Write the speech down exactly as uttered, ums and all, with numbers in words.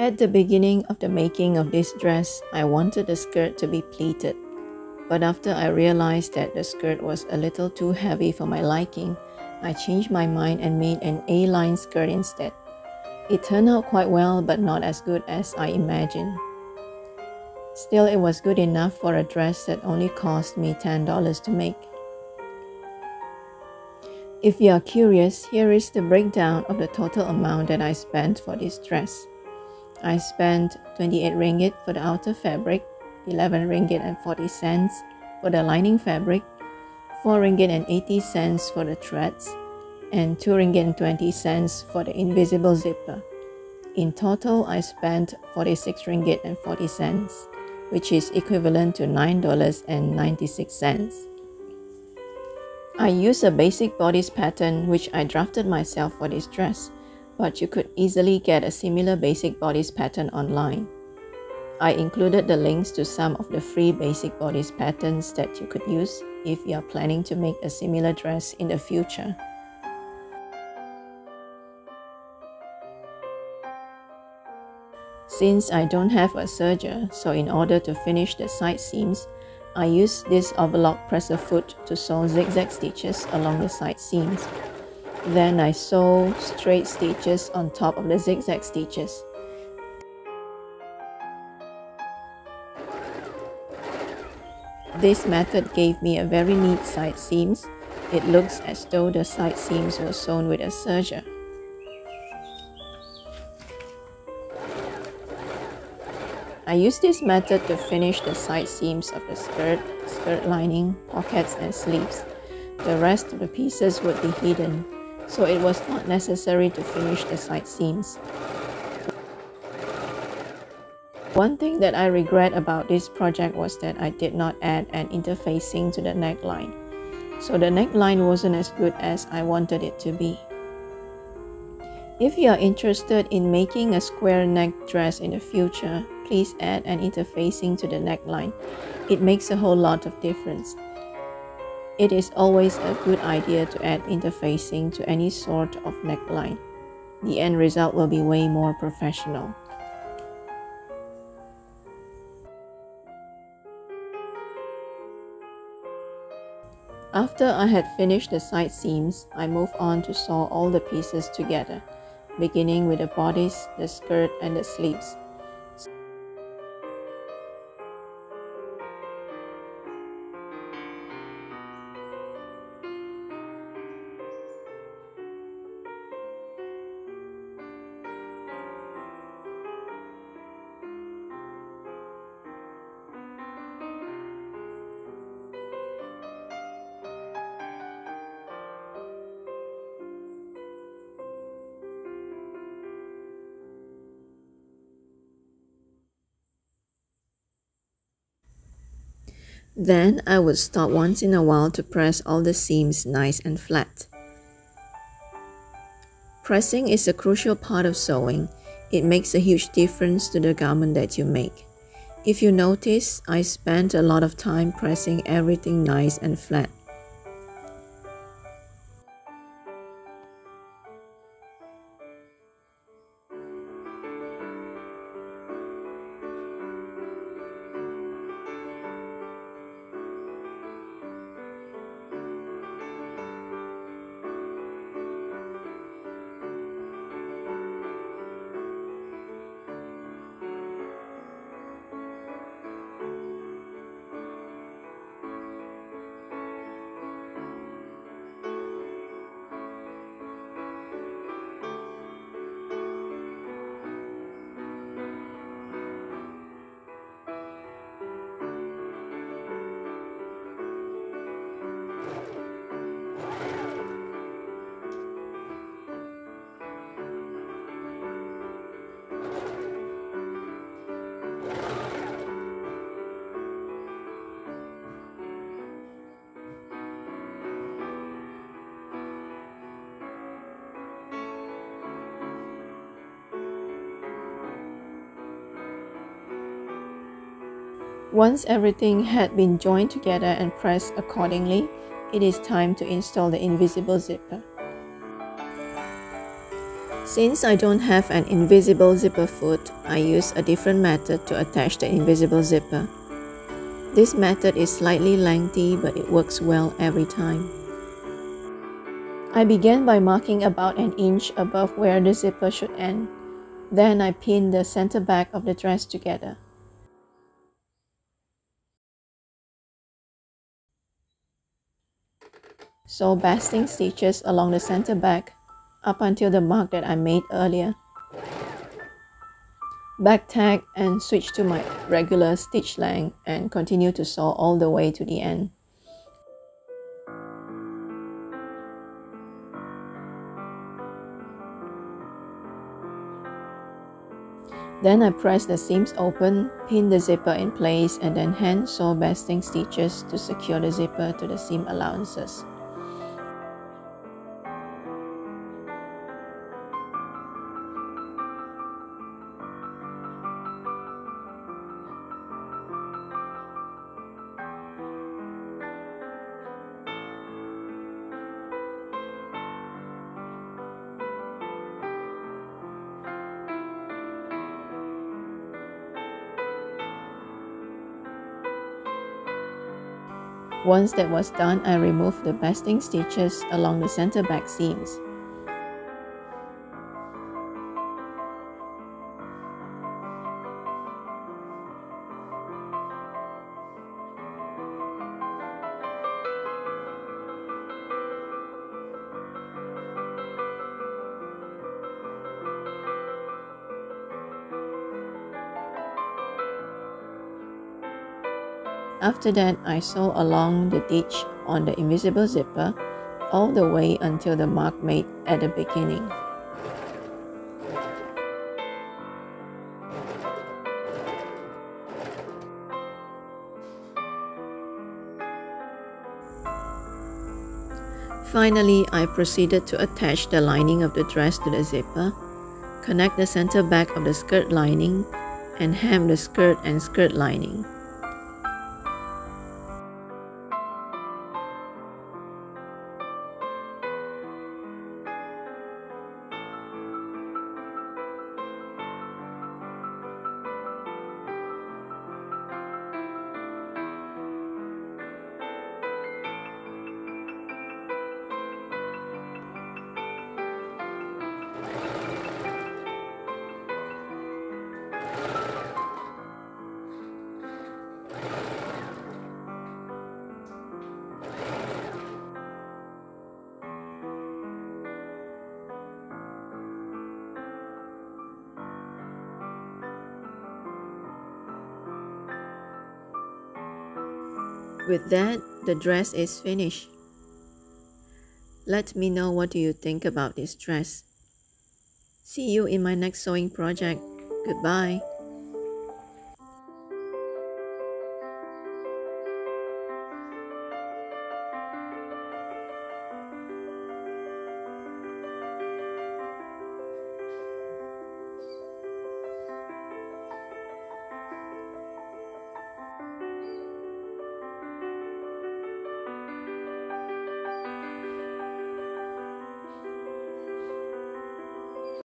At the beginning of the making of this dress, I wanted the skirt to be pleated, but after I realized that the skirt was a little too heavy for my liking, I changed my mind and made an A-line skirt instead. It turned out quite well, but not as good as I imagined. Still, it was good enough for a dress that only cost me ten dollars to make. If you are curious, here is the breakdown of the total amount that I spent for this dress. I spent twenty-eight ringgit for the outer fabric, eleven ringgit and forty cents for the lining fabric, four ringgit and eighty cents for the threads, and two ringgit and twenty cents for the invisible zipper. In total, I spent forty-six ringgit and forty cents, which is equivalent to nine dollars and ninety-six cents. I used a basic bodice pattern which I drafted myself for this dress, but you could easily get a similar basic bodice pattern online. I included the links to some of the free basic bodice patterns that you could use if you are planning to make a similar dress in the future. Since I don't have a serger, so in order to finish the side seams, I used this overlock presser foot to sew zigzag stitches along the side seams. Then I sew straight stitches on top of the zigzag stitches. This method gave me a very neat side seams. It looks as though the side seams were sewn with a serger. I used this method to finish the side seams of the skirt, skirt lining, pockets and sleeves. The rest of the pieces would be hidden, so it was not necessary to finish the side seams. One thing that I regret about this project was that I did not add an interfacing to the neckline, so the neckline wasn't as good as I wanted it to be. If you are interested in making a square neck dress in the future, please add an interfacing to the neckline. It makes a whole lot of difference. It is always a good idea to add interfacing to any sort of neckline. The end result will be way more professional. After I had finished the side seams, I moved on to sew all the pieces together, beginning with the bodice, the skirt and the sleeves. Then I would stop once in a while to press all the seams nice and flat. Pressing is a crucial part of sewing. It makes a huge difference to the garment that you make. If you notice, I spent a lot of time pressing everything nice and flat. Once everything had been joined together and pressed accordingly, it is time to install the invisible zipper. Since I don't have an invisible zipper foot, I use a different method to attach the invisible zipper. This method is slightly lengthy, but it works well every time. I began by marking about an inch above where the zipper should end. Then I pinned the center back of the dress together. Sew basting stitches along the center back up until the mark that I made earlier. Back tag and switch to my regular stitch length and continue to sew all the way to the end. Then I press the seams open, pin the zipper in place, and then hand sew basting stitches to secure the zipper to the seam allowances. Once that was done, I removed the basting stitches along the center back seams. After that, I sew along the ditch on the invisible zipper all the way until the mark made at the beginning. Finally, I proceeded to attach the lining of the dress to the zipper, connect the center back of the skirt lining, and hem the skirt and skirt lining. With that, the dress is finished. Let me know what do you think about this dress. See you in my next sewing project. Goodbye.